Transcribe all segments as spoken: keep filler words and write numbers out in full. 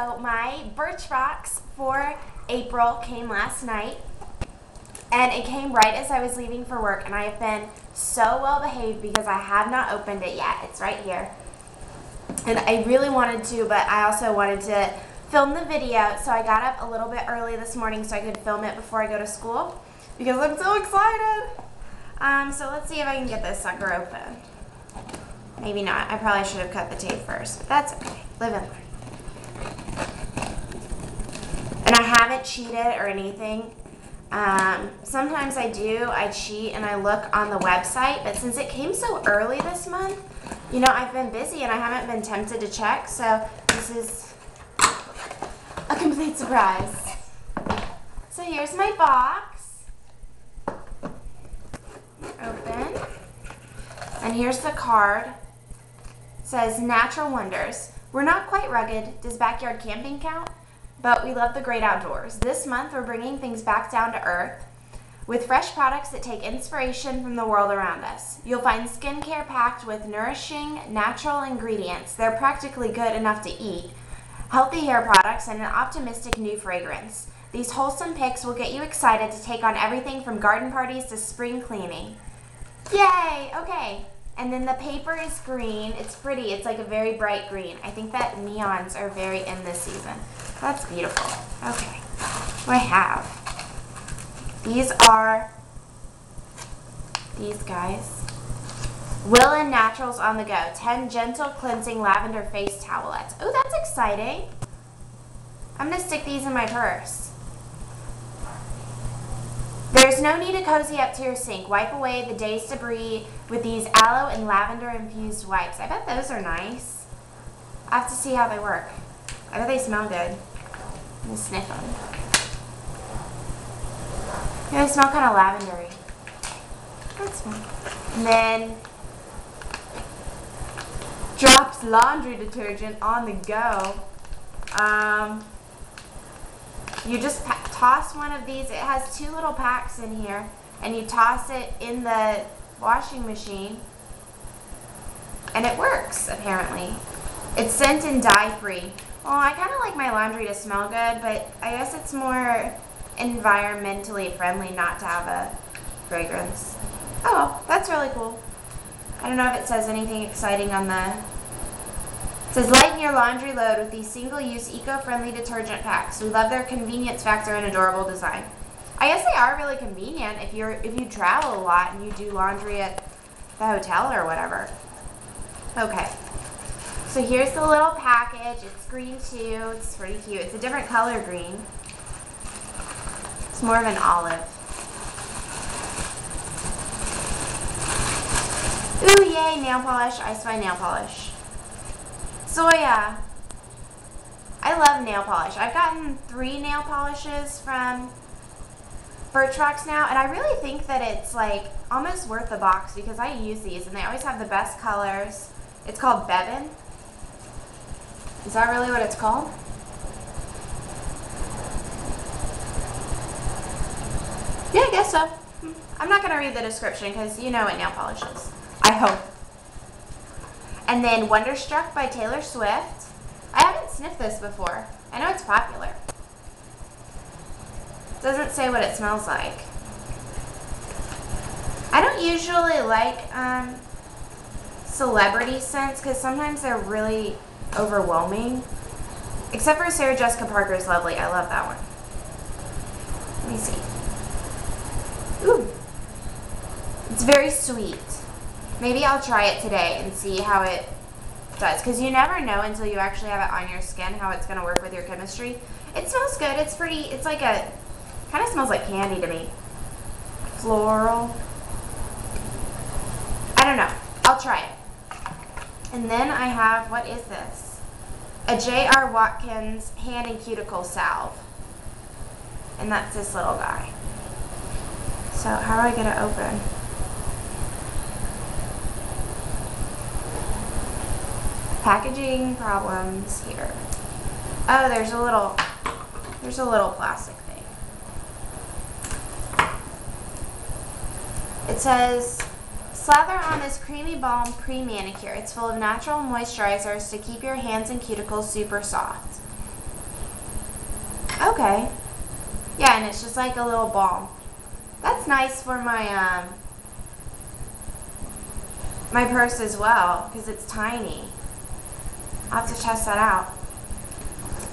So my Birchbox for April came last night, and it came right as I was leaving for work, and I have been so well behaved because I have not opened it yet. It's right here. And I really wanted to, but I also wanted to film the video, so I got up a little bit early this morning so I could film it before I go to school because I'm so excited. Um, so let's see if I can get this sucker open. Maybe not. I probably should have cut the tape first, but that's okay. Live and learn. And I haven't cheated or anything. Um, sometimes I do. I cheat and I look on the website, but since it came so early this month, you know, I've been busy and I haven't been tempted to check, so this is a complete surprise. So here's my box. Open. And here's the card. It says, Natural Wonders. We're not quite rugged. Does backyard camping count? But we love the great outdoors. This month, we're bringing things back down to earth with fresh products that take inspiration from the world around us. You'll find skincare packed with nourishing, natural ingredients. They're practically good enough to eat. Healthy hair products and an optimistic new fragrance. These wholesome picks will get you excited to take on everything from garden parties to spring cleaning. Yay! Okay. And then the paper is green. It's pretty. It's like a very bright green. I think that neons are very in this season. That's beautiful. Okay. What do I have? These are these guys. Willa Naturals on the go. ten gentle cleansing lavender face towelettes. Oh, that's exciting. I'm going to stick these in my purse. There's no need to cozy up to your sink. Wipe away the day's debris with these aloe and lavender infused wipes. I bet those are nice. I have to see how they work. I bet they smell good. I'm going to sniff them. Yeah, they smell kind of lavendery. That's fun. And then Dropps laundry detergent on the go. Um, you just toss one of these. It has two little packs in here, and you toss it in the washing machine, and it works, apparently. It's scent and dye-free. Oh, I kind of like my laundry to smell good, but I guess it's more environmentally friendly not to have a fragrance. Oh, that's really cool. I don't know if it says anything exciting on the... It says, lighten your laundry load with these single-use eco-friendly detergent packs. We love their convenience factor and adorable design. I guess they are really convenient if you're if you travel a lot and you do laundry at the hotel or whatever. Okay. So here's the little package. It's green too. It's pretty cute. It's a different color green. It's more of an olive. Ooh, yay, nail polish. I spy nail polish. Soya. I love nail polish. I've gotten three nail polishes from Birchbox now, and I really think that it's like almost worth the box because I use these and they always have the best colors. It's called Bevin. Is that really what it's called? Yeah, I guess so. I'm not going to read the description because you know what nail polish is. I hope. And then Wonderstruck by Taylor Swift. I haven't sniffed this before. I know it's popular. It doesn't say what it smells like. I don't usually like um, celebrity scents because sometimes they're really overwhelming. Except for Sarah Jessica Parker's Lovely. I love that one. Let me see. Ooh. It's very sweet. Maybe I'll try it today and see how it does. Because you never know until you actually have it on your skin how it's going to work with your chemistry. It smells good. It's pretty, it's like a, kind of smells like candy to me. Floral. I don't know. I'll try it. And then I have, what is this? A J R Watkins hand and cuticle salve. And that's this little guy. So how do I get it open? Packaging problems here. Oh, there's a little, there's a little plastic thing. It says, slather on this creamy balm pre-manicure. It's full of natural moisturizers to keep your hands and cuticles super soft. Okay. Yeah, and it's just like a little ball. That's nice for my um, my purse as well, because it's tiny. I'll have to test that out.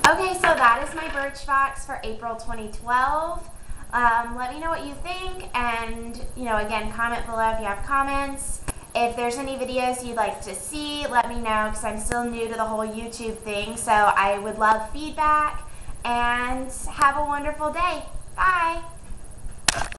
Okay, so that is my Birchbox for April twenty twelve. Um, let me know what you think, and, you know, again, comment below if you have comments. If there's any videos you'd like to see, let me know, because I'm still new to the whole YouTube thing, so I would love feedback. And have a wonderful day. Bye.